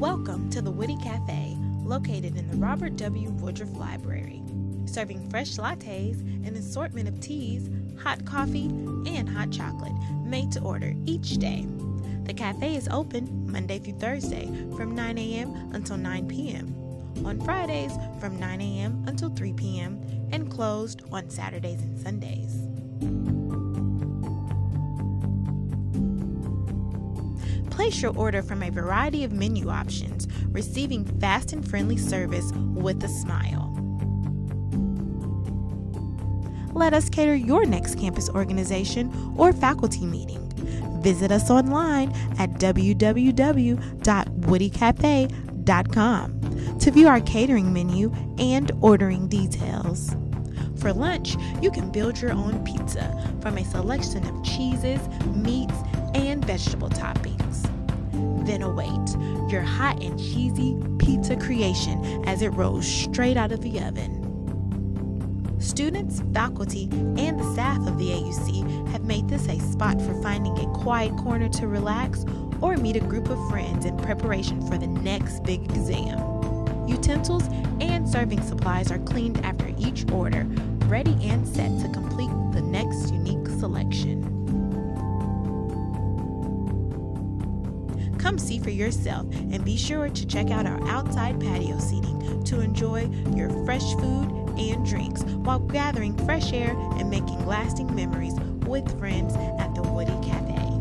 Welcome to the Woody Cafe, located in the Robert W. Woodruff Library, serving fresh lattes, an assortment of teas, hot coffee, and hot chocolate, made to order each day. The cafe is open Monday through Thursday from 9 a.m. until 9 p.m., on Fridays from 9 a.m. until 3 p.m., and closed on Saturdays and Sundays. Place your order from a variety of menu options, receiving fast and friendly service with a smile. Let us cater your next campus organization or faculty meeting. Visit us online at www.woodicafe.com to view our catering menu and ordering details. For lunch, you can build your own pizza from a selection of cheeses, meats, and vegetable toppings. Then await your hot and cheesy pizza creation as it rolls straight out of the oven. Students, faculty, and the staff of the AUC have made this a spot for finding a quiet corner to relax or meet a group of friends in preparation for the next big exam. Utensils and serving supplies are cleaned after each order, ready and set to complete the next unique selection. Come see for yourself and be sure to check out our outside patio seating to enjoy your fresh food and drinks while gathering fresh air and making lasting memories with friends at the Woody Cafe.